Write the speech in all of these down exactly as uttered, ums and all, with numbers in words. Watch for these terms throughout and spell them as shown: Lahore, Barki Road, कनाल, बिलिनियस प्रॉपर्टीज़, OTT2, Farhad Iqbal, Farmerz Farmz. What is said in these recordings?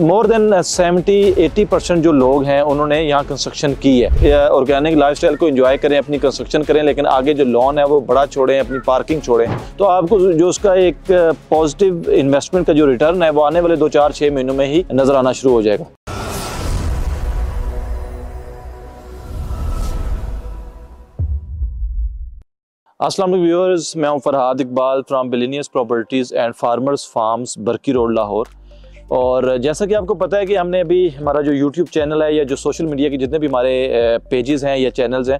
More than सत्तर अस्सी percent जो लोग हैं उन्होंने यहाँ कंस्ट्रक्शन की है। ऑर्गेनिक लाइफस्टाइल को एंजॉय करें, अपनी कंस्ट्रक्शन करें, लेकिन आगे जो लॉन है वो बड़ा छोड़ें, अपनी पार्किंग छोड़ें। तो आपको जो उसका एक पॉजिटिव इन्वेस्टमेंट का जो रिटर्न है वो आने वाले दो चार छः महीनों में ही नज़र आना शुरू हो जाएगा। अस्सलाम वालेकुम व्यूअर्स, मैं हूँ Farhad Iqbal from बिलिनियस प्रॉपर्टीज़ and farmers farms Barki road Lahore. और जैसा कि आपको पता है कि हमने अभी हमारा जो यूट्यूब चैनल है या जो सोशल मीडिया के जितने भी हमारे पेजेस हैं या चैनल्स हैं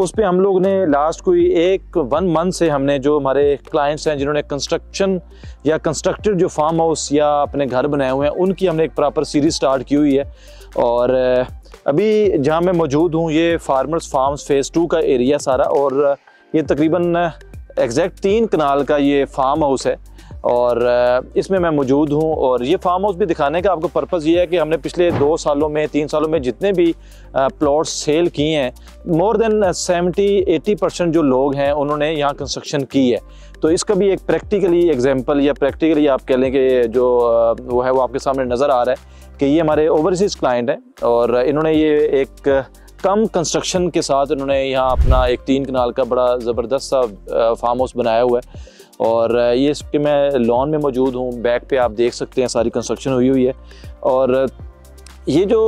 उस पे हम लोग ने लास्ट कोई एक वन मंथ से हमने जो हमारे क्लाइंट्स हैं जिन्होंने कंस्ट्रक्शन या कंस्ट्रक्टेड जो फार्म हाउस या अपने घर बनाए हुए हैं उनकी हमने एक प्रॉपर सीरीज़ स्टार्ट की हुई है। और अभी जहाँ मैं मौजूद हूँ ये फार्मर्स फार्म्स फेज़ टू का एरिया सारा, और ये तकरीबन एग्जैक्ट तीन कनाल का ये फार्म हाउस है और इसमें मैं मौजूद हूं। और ये फार्म हाउस भी दिखाने का आपको पर्पज़ ये है कि हमने पिछले दो सालों में तीन सालों में जितने भी प्लॉट्स सेल किए हैं मोर देन सत्तर अस्सी परसेंट जो लोग हैं उन्होंने यहाँ कंस्ट्रक्शन की है। तो इसका भी एक प्रैक्टिकली एग्जांपल या प्रैक्टिकली आप कह लें कि जो वो है वो आपके सामने नज़र आ रहा है कि ये हमारे ओवरसीज़ क्लाइंट हैं और इन्होंने ये एक कम कंस्ट्रक्शन के साथ उन्होंने यहाँ अपना एक तीन कनाल का बड़ा ज़बरदस्त सा फार्म हाउस बनाया हुआ है। और ये इसके मैं लॉन में मौजूद हूँ, बैक पे आप देख सकते हैं सारी कंस्ट्रक्शन हुई हुई है। और ये जो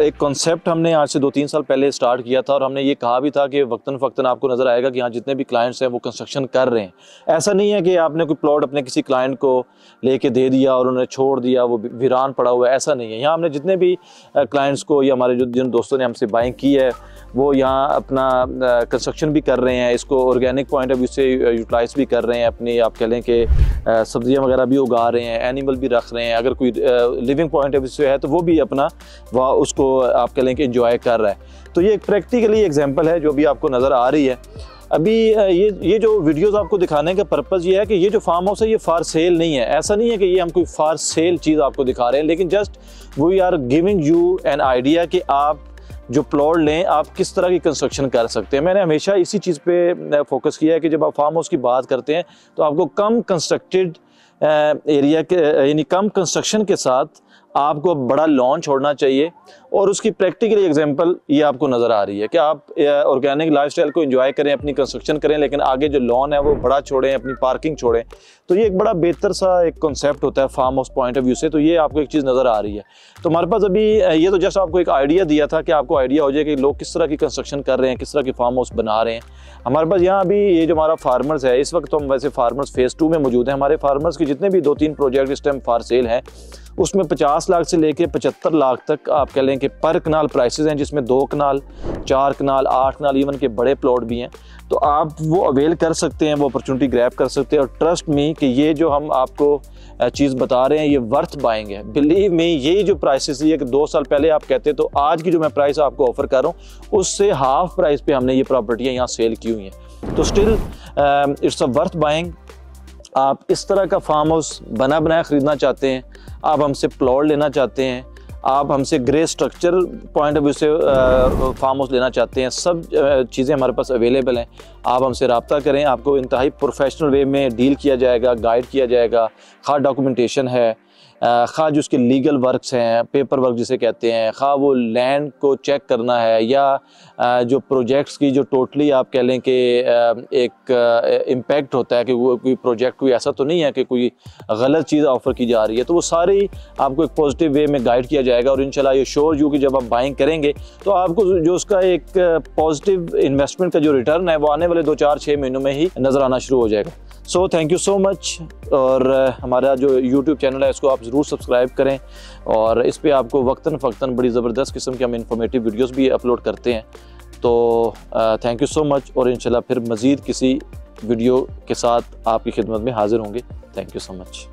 एक कॉन्सेप्ट हमने आज से दो तीन साल पहले स्टार्ट किया था और हमने ये कहा भी था कि वक्तन फ़क्तन आपको नज़र आएगा कि यहाँ जितने भी क्लाइंट्स हैं वो कंस्ट्रक्शन कर रहे हैं। ऐसा नहीं है कि आपने कोई प्लॉट अपने किसी क्लाइंट को लेके दे दिया और उन्हें छोड़ दिया, वो वीरान पड़ा हुआ है, ऐसा नहीं है। यहाँ हमने जितने भी क्लाइंट्स को या हमारे जो जिन दोस्तों ने हमसे बाइंग की है वो यहाँ अपना कंस्ट्रक्शन भी कर रहे हैं, इसको ऑर्गेनिक पॉइंट ऑफ व्यू से यूटिलाइज़ भी कर रहे हैं, अपनी आप कह लें कि सब्जियाँ वगैरह भी उगा रहे हैं, एनिमल भी रख रहे हैं। अगर कोई लिविंग पॉइंट ऑफ व्यू से है तो वो भी अपना वह उसको आप कह लें कि एंजॉय कर रहा है। तो ये एक प्रैक्टिकली एग्जांपल है जो भी आपको नज़र आ रही है। अभी ये ये जो वीडियोस आपको दिखाने का पर्पज़ ये है कि ये जो फार्म हाउस है ये फॉर सेल नहीं है। ऐसा नहीं है कि ये हम कोई फॉर सेल चीज़ आपको दिखा रहे हैं, लेकिन just we are giving you an idea कि आप जो प्लॉट लें आप किस तरह की कंस्ट्रक्शन कर सकते हैं। मैंने हमेशा इसी चीज़ पे फोकस किया है कि जब आप फार्म हाउस की बात करते हैं तो आपको कम कंस्ट्रक्टेड एरिया के यानी कम कंस्ट्रक्शन के साथ आपको बड़ा लॉन छोड़ना चाहिए। और उसकी प्रैक्टिकली एग्जांपल ये आपको नज़र आ रही है कि आप ऑर्गेनिक लाइफस्टाइल को एंजॉय करें, अपनी कंस्ट्रक्शन करें, लेकिन आगे जो लॉन है वो बड़ा छोड़ें, अपनी पार्किंग छोड़ें। तो ये एक बड़ा बेहतर सा एक कॉन्सेप्ट होता है farm house point of view से। तो ये आपको एक चीज़ नज़र आ रही है। तो हमारे पास अभी ये तो जस्ट आपको एक आइडिया दिया था कि आपको आइडिया हो जाए कि लोग किस तरह की कंस्ट्रक्शन कर रहे हैं, किस तरह की फार्म हाउस बना रहे हैं। हमारे पास यहाँ अभी ये जो हमारा फार्मर्स है, इस वक्त तो हम वैसे फार्मर्स फेज़ टू में मौजूद हैं। हमारे फार्मर्स के जितने भी दो तीन प्रोजेक्ट इस टाइम फॉर सेल हैं उसमें पचास लाख से लेके पचहत्तर लाख तक आप कह लें कि पर कनाल प्राइसेस हैं, जिसमें दो कनाल, चार कनाल, आठ कनाल इवन के बड़े प्लॉट भी हैं। तो आप वो अवेल कर सकते हैं, वो अपॉर्चुनिटी ग्रैब कर सकते हैं। और ट्रस्ट मी कि ये जो हम आपको चीज़ बता रहे हैं ये वर्थ बाइंग है। बिलीव मी, यही जो प्राइसेस ये दो साल पहले आप कहते तो आज की जो मैं प्राइस आपको ऑफर कर रहा हूँ उससे हाफ प्राइस पर हमने ये प्रॉपर्टियाँ यहाँ सेल की हुई हैं। तो still it's a worth buying. आप इस तरह का फार्म हाउस बना बनाया ख़रीदना चाहते हैं, आप हमसे प्लॉट लेना चाहते हैं, आप हमसे grey structure point of view से फार्म हाउस लेना चाहते हैं, सब चीज़ें हमारे पास अवेलेबल हैं। आप हमसे रब्ता करें, आपको इंतहाई प्रोफेशनल वे में डील किया जाएगा, गाइड किया जाएगा। ख़ास डॉक्यूमेंटेशन है, ख़ास उसके लीगल वर्क्स हैं, पेपर वर्क जिसे कहते हैं, ख़ास वो लैंड को चेक करना है या जो प्रोजेक्ट्स की जो टोटली आप कह लें कि एक इम्पैक्ट होता है कि वो कोई प्रोजेक्ट कोई ऐसा तो नहीं है कि कोई गलत चीज़ ऑफ़र की जा रही है। तो वो सारी आपको एक पॉजिटिव वे में गाइड किया जाएगा। और इंशाल्लाह ये श्योर यू कि जब आप बाइंग करेंगे तो आपको जो उसका एक पॉजिटिव इन्वेस्टमेंट का जो रिटर्न है वो आने वाले दो चार छः महीनों में ही नज़र आना शुरू हो जाएगा। So thank you so much. और हमारा जो यूट्यूब चैनल है इसको आप ज़रूर सब्सक्राइब करें और इस पे आपको वक्तन फ़क्तन बड़ी ज़बरदस्त किस्म के हम इंफॉर्मेटिव वीडियोस भी अपलोड करते हैं। तो थैंक यू सो मच और इंशाल्लाह फिर मज़ीद किसी वीडियो के साथ आपकी खिदमत में हाज़िर होंगे। Thank you so much.